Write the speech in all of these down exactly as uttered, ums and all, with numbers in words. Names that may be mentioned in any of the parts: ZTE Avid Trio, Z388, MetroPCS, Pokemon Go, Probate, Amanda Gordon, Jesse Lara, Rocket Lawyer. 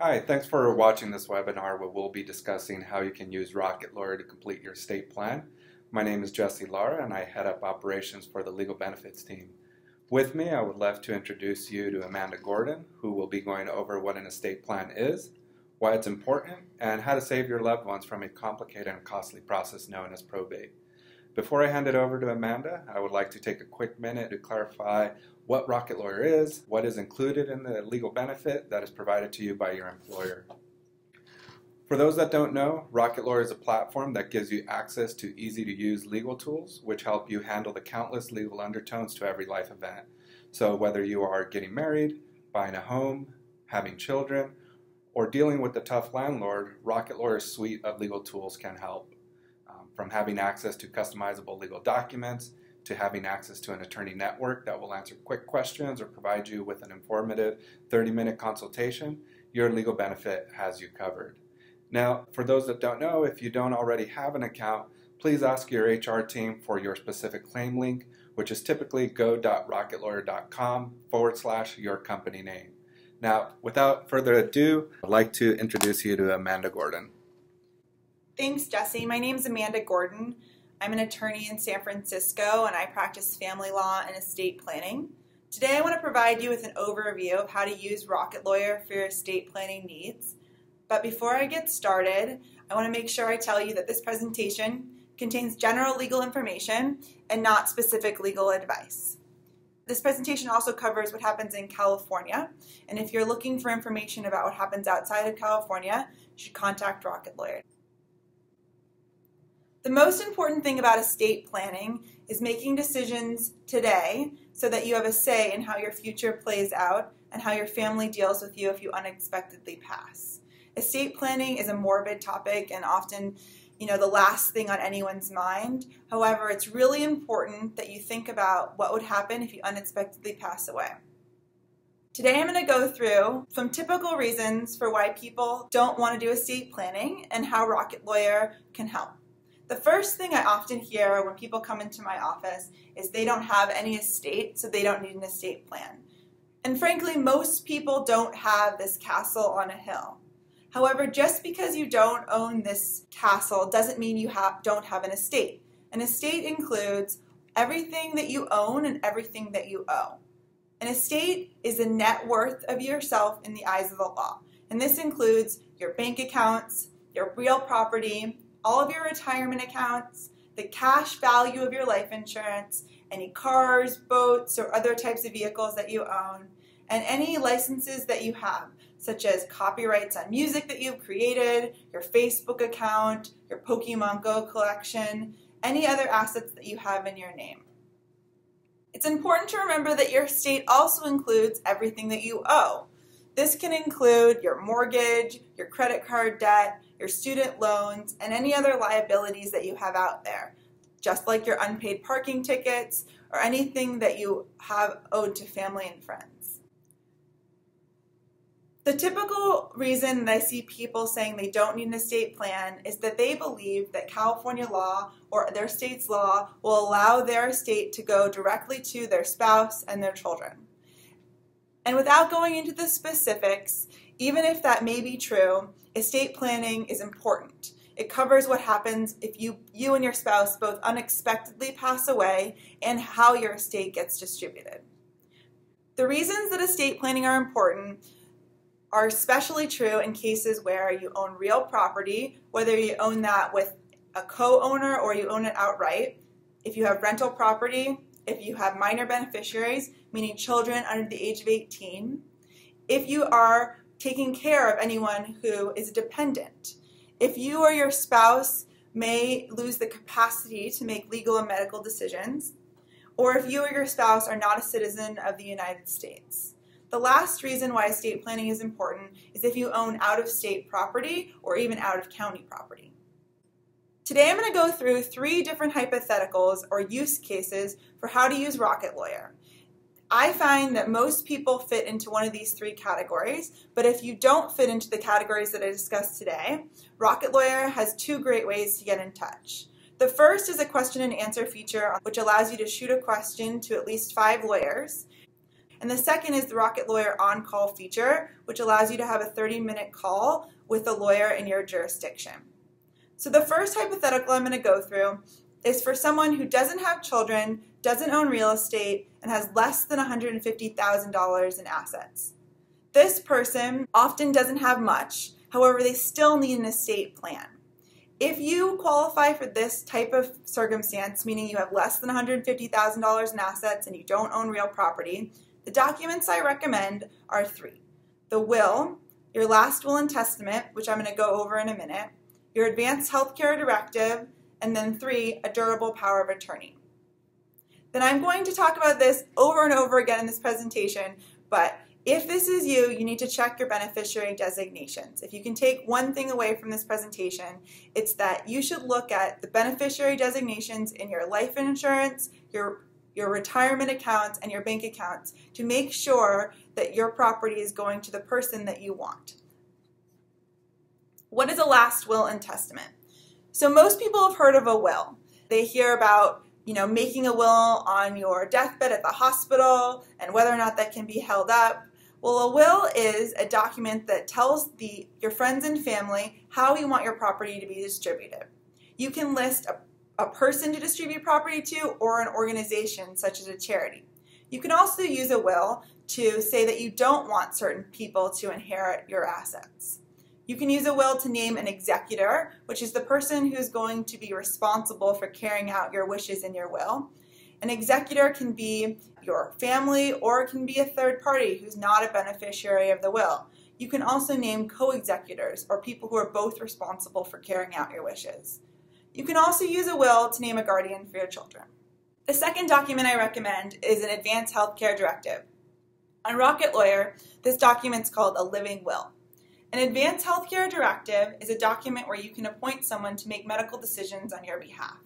Hi, thanks for watching this webinar where we'll be discussing how you can use Rocket Lawyer to complete your estate plan. My name is Jesse Lara and I head up operations for the Legal Benefits team. With me, I would love to introduce you to Amanda Gordon, who will be going over what an estate plan is, why it's important, and how to save your loved ones from a complicated and costly process known as probate. Before I hand it over to Amanda, I would like to take a quick minute to clarify what Rocket Lawyer is, what is included in the legal benefit that is provided to you by your employer. For those that don't know, Rocket Lawyer is a platform that gives you access to easy-to-use legal tools which help you handle the countless legal undertones to every life event. So whether you are getting married, buying a home, having children, or dealing with the tough landlord, Rocket Lawyer's suite of legal tools can help. Um, from having access to customizable legal documents, to having access to an attorney network that will answer quick questions or provide you with an informative thirty minute consultation, your legal benefit has you covered. Now, for those that don't know, if you don't already have an account, please ask your H R team for your specific claim link, which is typically go.rocket lawyer dot com forward slash your company name. Now, without further ado, I'd like to introduce you to Amanda Gordon. Thanks, Jesse. My name is Amanda Gordon. I'm an attorney in San Francisco and I practice family law and estate planning. Today I want to provide you with an overview of how to use Rocket Lawyer for your estate planning needs. But before I get started, I want to make sure I tell you that this presentation contains general legal information and not specific legal advice. This presentation also covers what happens in California, and if you're looking for information about what happens outside of California, you should contact Rocket Lawyer. The most important thing about estate planning is making decisions today so that you have a say in how your future plays out and how your family deals with you if you unexpectedly pass. Estate planning is a morbid topic and often, you know, the last thing on anyone's mind. However, it's really important that you think about what would happen if you unexpectedly pass away. Today I'm going to go through some typical reasons for why people don't want to do estate planning and how Rocket Lawyer can help. The first thing I often hear when people come into my office is they don't have any estate, so they don't need an estate plan. And frankly, most people don't have this castle on a hill. However, just because you don't own this castle doesn't mean you have, don't have an estate. An estate includes everything that you own and everything that you owe. An estate is the net worth of yourself in the eyes of the law. And this includes your bank accounts, your real property, all of your retirement accounts, the cash value of your life insurance, any cars, boats, or other types of vehicles that you own, and any licenses that you have, such as copyrights on music that you've created, your Facebook account, your Pokemon Go collection, any other assets that you have in your name. It's important to remember that your estate also includes everything that you owe. This can include your mortgage, your credit card debt, your student loans, and any other liabilities that you have out there, just like your unpaid parking tickets or anything that you have owed to family and friends. The typical reason that I see people saying they don't need an estate plan is that they believe that California law or their state's law will allow their estate to go directly to their spouse and their children. And without going into the specifics, even if that may be true, estate planning is important. It covers what happens if you, you and your spouse both unexpectedly pass away and how your estate gets distributed. The reasons that estate planning are important are especially true in cases where you own real property, whether you own that with a co-owner or you own it outright, if you have rental property, if you have minor beneficiaries, meaning children under the age of eighteen, if you are taking care of anyone who is dependent, if you or your spouse may lose the capacity to make legal and medical decisions, or if you or your spouse are not a citizen of the United States. The last reason why estate planning is important is if you own out-of-state property or even out-of-county property. Today I'm going to go through three different hypotheticals or use cases for how to use Rocket Lawyer. I find that most people fit into one of these three categories, but if you don't fit into the categories that I discussed today, Rocket Lawyer has two great ways to get in touch. The first is a question and answer feature which allows you to shoot a question to at least five lawyers. And the second is the Rocket Lawyer on-call feature, which allows you to have a thirty-minute call with a lawyer in your jurisdiction. So the first hypothetical I'm going to go through is for someone who doesn't have children, doesn't own real estate, and has less than one hundred fifty thousand dollars in assets. This person often doesn't have much, however, they still need an estate plan. If you qualify for this type of circumstance, meaning you have less than one hundred fifty thousand dollars in assets and you don't own real property, the documents I recommend are three: the will, your last will and testament, which I'm going to go over in a minute, your advanced healthcare directive, and then three, a durable power of attorney. Then I'm going to talk about this over and over again in this presentation, but if this is you, you need to check your beneficiary designations. If you can take one thing away from this presentation, it's that you should look at the beneficiary designations in your life insurance, your, your retirement accounts, and your bank accounts to make sure that your property is going to the person that you want. What is a last will and testament? So most people have heard of a will. They hear about you know, making a will on your deathbed at the hospital and whether or not that can be held up. Well, a will is a document that tells the, your friends and family how you want your property to be distributed. You can list a, a person to distribute property to or an organization such as a charity. You can also use a will to say that you don't want certain people to inherit your assets. You can use a will to name an executor, which is the person who is going to be responsible for carrying out your wishes in your will. An executor can be your family or it can be a third party who's not a beneficiary of the will. You can also name co-executors or people who are both responsible for carrying out your wishes. You can also use a will to name a guardian for your children. The second document I recommend is an advanced healthcare directive. On Rocket Lawyer, this document's called a living will. An advanced healthcare directive is a document where you can appoint someone to make medical decisions on your behalf.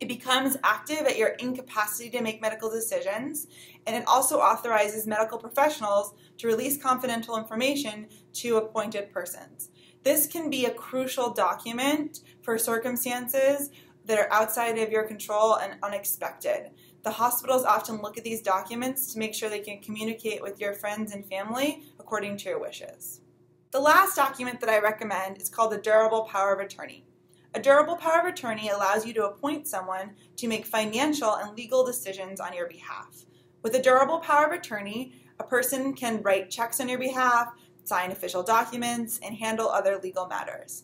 It becomes active at your incapacity to make medical decisions, and it also authorizes medical professionals to release confidential information to appointed persons. This can be a crucial document for circumstances that are outside of your control and unexpected. The hospitals often look at these documents to make sure they can communicate with your friends and family according to your wishes. The last document that I recommend is called a durable power of attorney. A durable power of attorney allows you to appoint someone to make financial and legal decisions on your behalf. With a durable power of attorney, a person can write checks on your behalf, sign official documents, and handle other legal matters.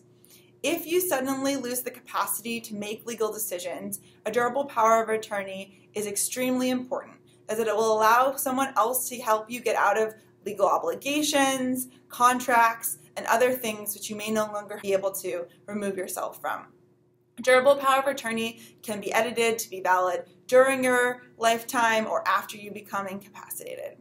If you suddenly lose the capacity to make legal decisions, a durable power of attorney is extremely important, as it will allow someone else to help you get out of legal obligations, contracts, and other things which you may no longer be able to remove yourself from. Durable power of attorney can be edited to be valid during your lifetime or after you become incapacitated.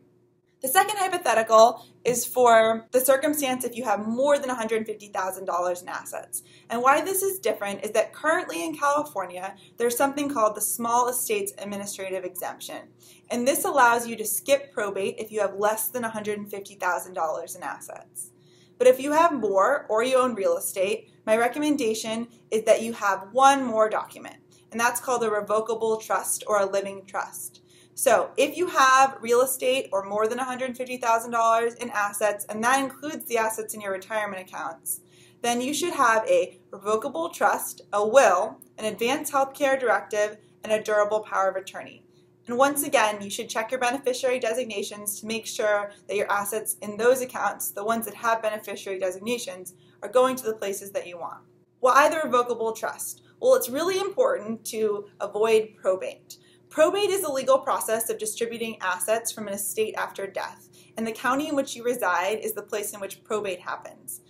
The second hypothetical is for the circumstance if you have more than one hundred fifty thousand dollars in assets. And why this is different is that currently in California, there's something called the Small Estates Administrative Exemption. And this allows you to skip probate if you have less than one hundred fifty thousand dollars in assets. But if you have more or you own real estate, my recommendation is that you have one more document. And that's called a revocable trust or a living trust. So if you have real estate or more than one hundred fifty thousand dollars in assets, and that includes the assets in your retirement accounts, then you should have a revocable trust, a will, an advanced healthcare directive, and a durable power of attorney. And once again, you should check your beneficiary designations to make sure that your assets in those accounts, the ones that have beneficiary designations, are going to the places that you want. Why the revocable trust? Well, it's really important to avoid probate. Probate is the legal process of distributing assets from an estate after death, and the county in which you reside is the place in which probate happens.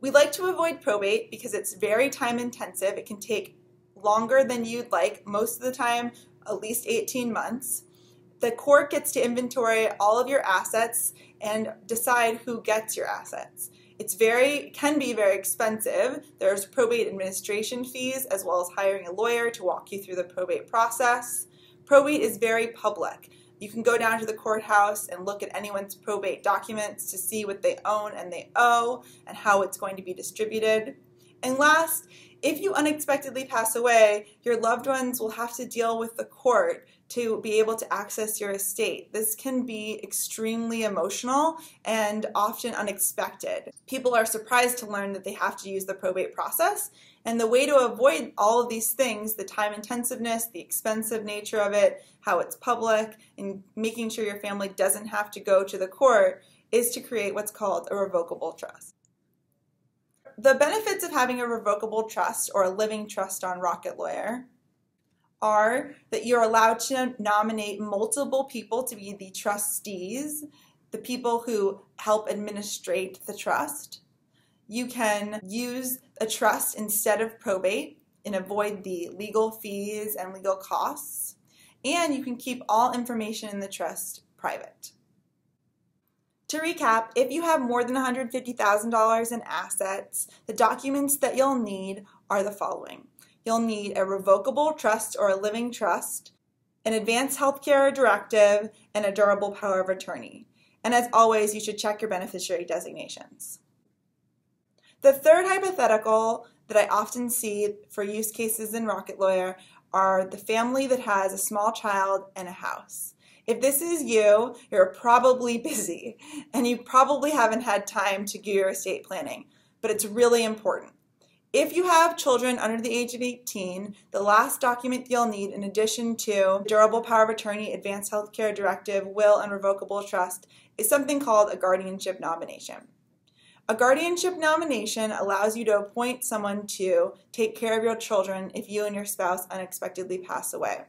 We like to avoid probate because it's very time intensive. It can take longer than you'd like, most of the time at least eighteen months. The court gets to inventory all of your assets and decide who gets your assets. It's very, can be very expensive. There's probate administration fees as well as hiring a lawyer to walk you through the probate process. Probate is very public. You can go down to the courthouse and look at anyone's probate documents to see what they own and they owe and how it's going to be distributed. And last, if you unexpectedly pass away, your loved ones will have to deal with the court to be able to access your estate. This can be extremely emotional and often unexpected. People are surprised to learn that they have to use the probate process. And the way to avoid all of these things, the time intensiveness, the expensive nature of it, how it's public, and making sure your family doesn't have to go to the court, is to create what's called a revocable trust. The benefits of having a revocable trust or a living trust on Rocket Lawyer are that you're allowed to nominate multiple people to be the trustees, the people who help administrate the trust. You can use a trust instead of probate and avoid the legal fees and legal costs. And you can keep all information in the trust private. To recap, if you have more than one hundred fifty thousand dollars in assets, the documents that you'll need are the following. You'll need a revocable trust or a living trust, an advance healthcare directive, and a durable power of attorney. And as always, you should check your beneficiary designations. The third hypothetical that I often see for use cases in Rocket Lawyer are the family that has a small child and a house. If this is you, you're probably busy and you probably haven't had time to do your estate planning, but it's really important. If you have children under the age of eighteen, the last document you'll need in addition to durable power of attorney, advanced healthcare directive, will, and revocable trust is something called a guardianship nomination. A guardianship nomination allows you to appoint someone to take care of your children if you and your spouse unexpectedly pass away.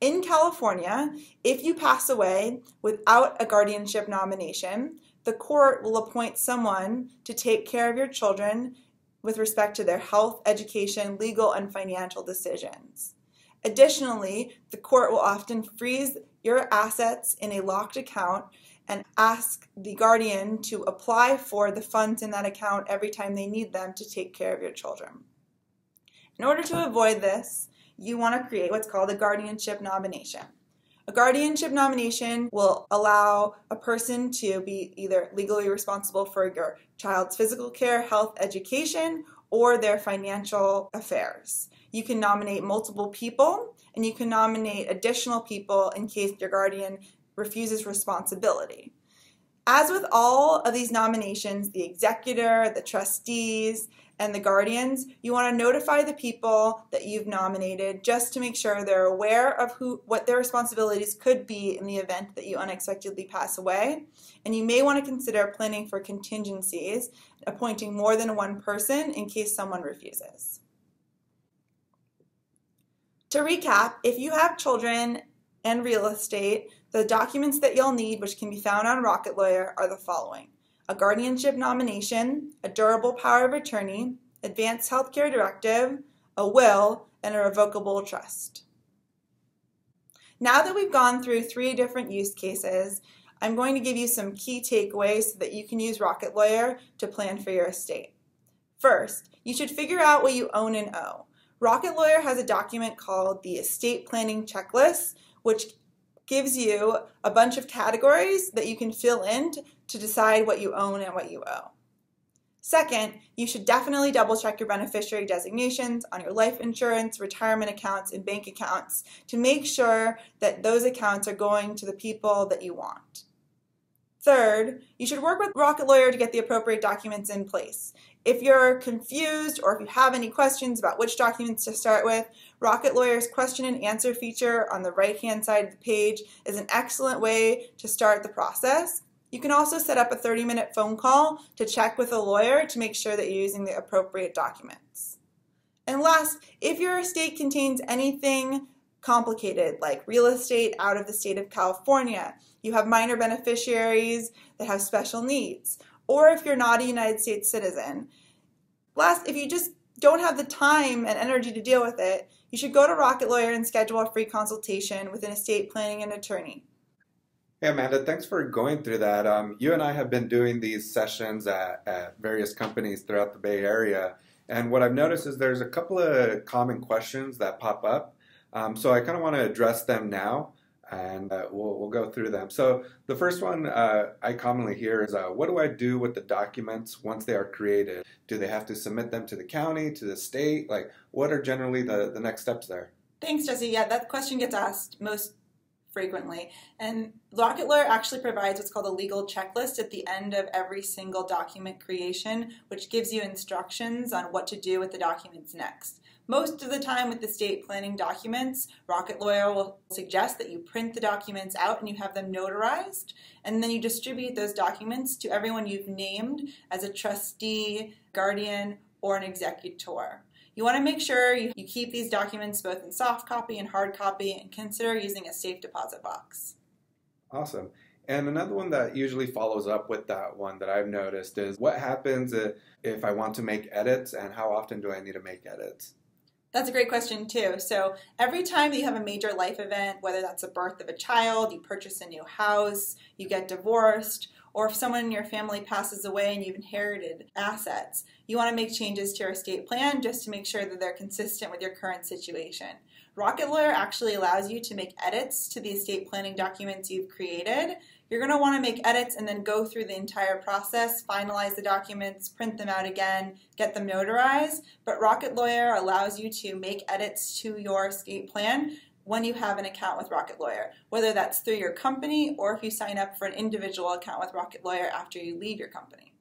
In California, if you pass away without a guardianship nomination, the court will appoint someone to take care of your children with respect to their health, education, legal, and financial decisions. Additionally, the court will often freeze your assets in a locked account and ask the guardian to apply for the funds in that account every time they need them to take care of your children. In order to avoid this, you want to create what's called a guardianship nomination. A guardianship nomination will allow a person to be either legally responsible for your child's physical care, health, education, or their financial affairs. You can nominate multiple people, and you can nominate additional people in case your guardian refuses responsibility. As with all of these nominations, the executor, the trustees, and the guardians, you want to notify the people that you've nominated just to make sure they're aware of who, what their responsibilities could be in the event that you unexpectedly pass away. And you may want to consider planning for contingencies, appointing more than one person in case someone refuses. To recap, if you have children and real estate, the documents that you'll need, which can be found on Rocket Lawyer, are the following: a guardianship nomination, a durable power of attorney, advanced healthcare directive, a will, and a revocable trust. Now that we've gone through three different use cases, I'm going to give you some key takeaways so that you can use Rocket Lawyer to plan for your estate. First, you should figure out what you own and owe. Rocket Lawyer has a document called the Estate Planning Checklist, which gives you a bunch of categories that you can fill in to decide what you own and what you owe. Second, you should definitely double check your beneficiary designations on your life insurance, retirement accounts, and bank accounts to make sure that those accounts are going to the people that you want. Third, you should work with Rocket Lawyer to get the appropriate documents in place. If you're confused or if you have any questions about which documents to start with, Rocket Lawyer's question and answer feature on the right-hand side of the page is an excellent way to start the process. You can also set up a thirty-minute phone call to check with a lawyer to make sure that you're using the appropriate documents. And last, if your estate contains anything complicated, like real estate out of the state of California, you have minor beneficiaries that have special needs, or if you're not a United States citizen. Last, if you just don't have the time and energy to deal with it, you should go to Rocket Lawyer and schedule a free consultation with an estate planning and attorney. Hey Amanda, thanks for going through that. Um, you and I have been doing these sessions at, at various companies throughout the Bay Area, and what I've noticed is there's a couple of common questions that pop up, um, so I kind of want to address them now. and uh, we'll, we'll go through them. So the first one uh, I commonly hear is, uh, what do I do with the documents once they are created? Do they have to submit them to the county, to the state? Like, what are generally the, the next steps there? Thanks, Jesse. Yeah, that question gets asked most frequently. And Rocket Lawyer actually provides what's called a legal checklist at the end of every single document creation, which gives you instructions on what to do with the documents next. Most of the time with the state planning documents, Rocket Lawyer will suggest that you print the documents out and you have them notarized, and then you distribute those documents to everyone you've named as a trustee, guardian, or an executor. You want to make sure you keep these documents both in soft copy and hard copy, and consider using a safe deposit box. Awesome. And another one that usually follows up with that one that I've noticed is, what happens if I want to make edits, and how often do I need to make edits? That's a great question too. So every time that you have a major life event, whether that's a birth of a child, you purchase a new house, you get divorced, or if someone in your family passes away and you've inherited assets, you want to make changes to your estate plan just to make sure that they're consistent with your current situation. Rocket Lawyer actually allows you to make edits to the estate planning documents you've created. You're going to want to make edits and then go through the entire process, finalize the documents, print them out again, get them notarized. But Rocket Lawyer allows you to make edits to your estate plan when you have an account with Rocket Lawyer, whether that's through your company or if you sign up for an individual account with Rocket Lawyer after you leave your company.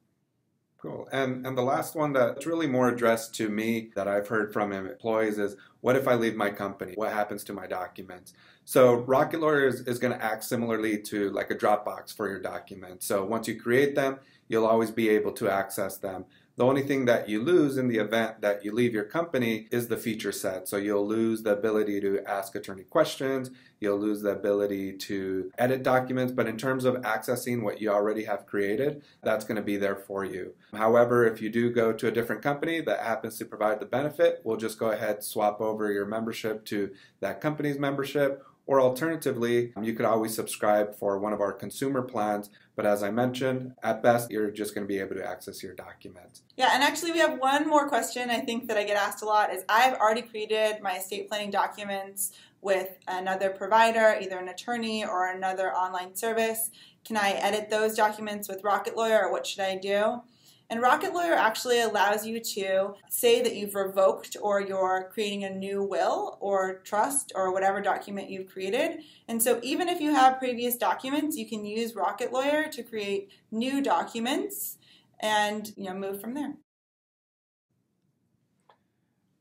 Cool. And, and the last one that's really more addressed to me that I've heard from employees is, what if I leave my company? What happens to my documents? So Rocket Lawyer is, is going to act similarly to like a Dropbox for your documents. So once you create them, you'll always be able to access them. The only thing that you lose in the event that you leave your company is the feature set. So you'll lose the ability to ask attorney questions, you'll lose the ability to edit documents, but in terms of accessing what you already have created, that's going to be there for you. However, if you do go to a different company that happens to provide the benefit, we'll just go ahead and swap over your membership to that company's membership. Or alternatively, you could always subscribe for one of our consumer plans. But as I mentioned, at best, you're just going to be able to access your documents. Yeah, and actually we have one more question I think that I get asked a lot is, I've already created my estate planning documents with another provider, either an attorney or another online service. Can I edit those documents with Rocket Lawyer, or what should I do? And Rocket Lawyer actually allows you to say that you've revoked or you're creating a new will or trust or whatever document you've created. And so even if you have previous documents, you can use Rocket Lawyer to create new documents and, you know, move from there.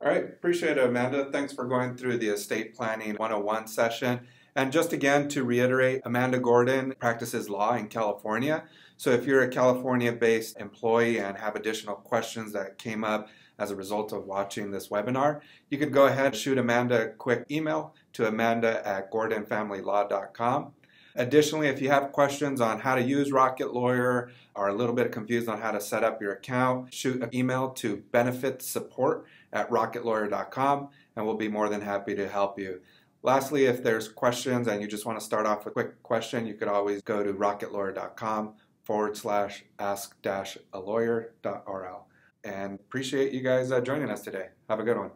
All right. Appreciate it, Amanda. Thanks for going through the Estate Planning one oh one session. And just again to reiterate, Amanda Gordon practices law in California. So if you're a California-based employee and have additional questions that came up as a result of watching this webinar, you could go ahead and shoot Amanda a quick email to amanda at gordon family law dot com. Additionally, if you have questions on how to use Rocket Lawyer or are a little bit confused on how to set up your account, shoot an email to benefits support at rocket lawyer dot com and we'll be more than happy to help you. Lastly, if there's questions and you just want to start off with a quick question, you could always go to rocket lawyer dot com forward slash ask dash a lawyer dot R L. And appreciate you guys uh, joining us today. Have a good one.